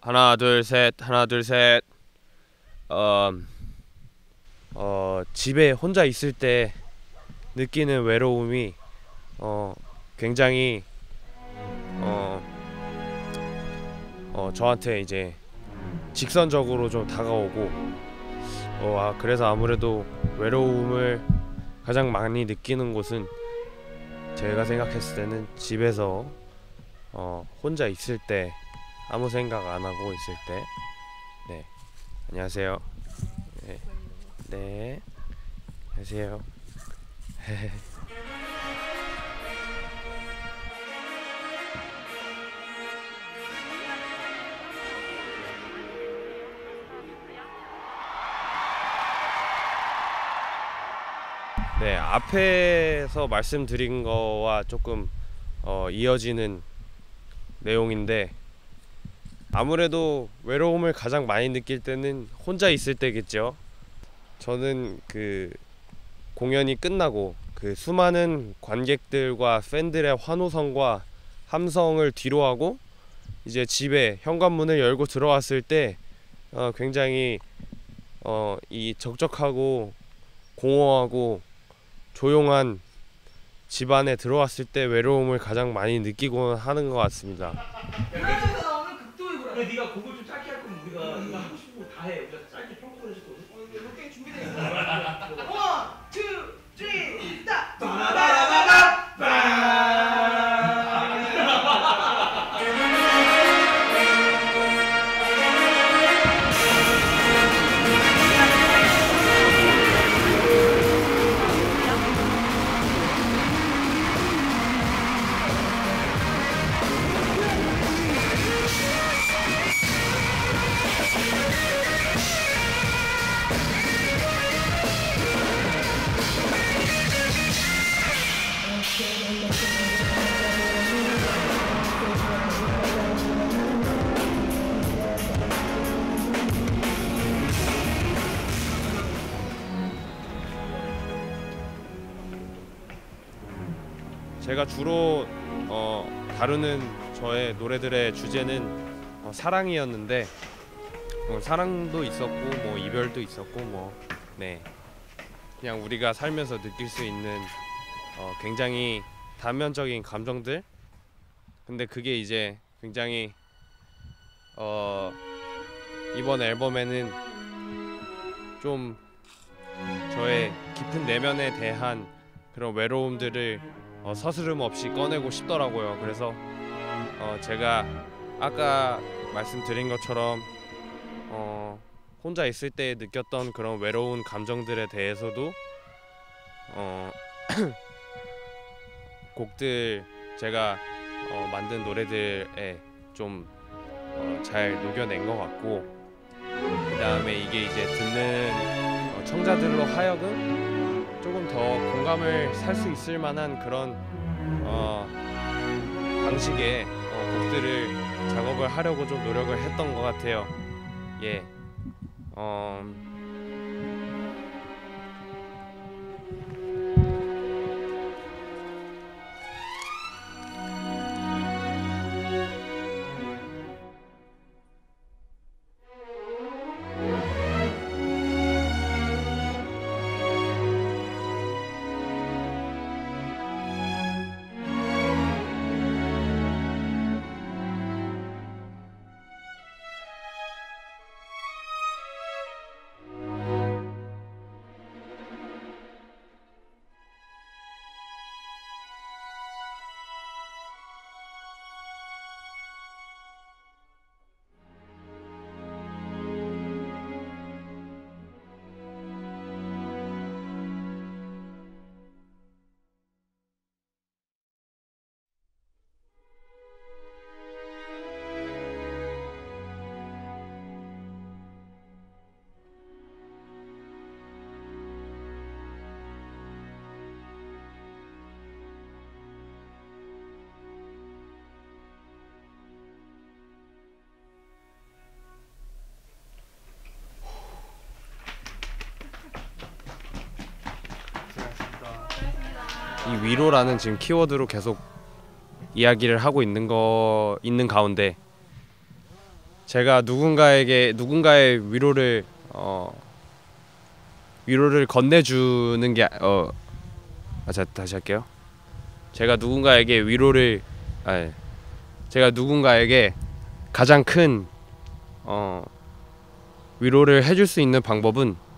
하나 둘 셋 하나 둘 셋. 집에 혼자 있을 때 느끼는 외로움이 굉장히 저한테 이제 직선적으로 좀 다가오고 그래서 아무래도 외로움을 가장 많이 느끼는 곳은 제가 생각했을 때는 집에서 혼자 있을 때 아무 생각 안 하고 있을 때. 네, 안녕하세요. 네, 네. 안녕하세요. 네, 앞에서 말씀드린 거와 조금 이어지는 내용인데, 아무래도 외로움을 가장 많이 느낄 때는 혼자 있을 때겠죠. 저는 그 공연이 끝나고 그 수많은 관객들과 팬들의 환호성과 함성을 뒤로하고 이제 집에 현관문을 열고 들어왔을 때 굉장히 이 적적하고 공허하고 조용한 집안에 들어왔을 때 외로움을 가장 많이 느끼곤 하는 것 같습니다. 여기서 오늘 극도의 불안. 네가 곡을 좀 짧게 할 거면 우리가 하고 싶은 거 다 해. 우리가 짧게 평소를 해줄 거거든. 몇 개 준비돼 있어. 1, 2, 3, 딱! 따라라라라! 빵! 제가 주로 다루는 저의 노래들의 주제는 사랑이었는데, 사랑도 있었고 뭐 이별도 있었고 뭐, 네, 그냥 우리가 살면서 느낄 수 있는 굉장히 단면적인 감정들. 근데 그게 이제 굉장히 이번 앨범에는 좀 저의 깊은 내면에 대한 그런 외로움들을 서스름 없이 꺼내고 싶더라고요. 그래서 제가 아까 말씀드린 것처럼 혼자 있을 때 느꼈던 그런 외로운 감정들에 대해서도 곡들, 제가 만든 노래들에 좀 잘 녹여낸 것 같고, 그 다음에 이게 이제 듣는 청자들로 하여금 조금 더 공감을 살 수 있을 만한 그런 방식의 곡들을 작업을 하려고 좀 노력을 했던 것 같아요. 예. 이 위로라는 지금 키워드로 계속 이야기를 하고 있는 가운데 제가 누군가의 위로를 건네주는 게 다시 할게요. 제가 누군가에게 가장 큰 위로를 해줄 수 있는 방법은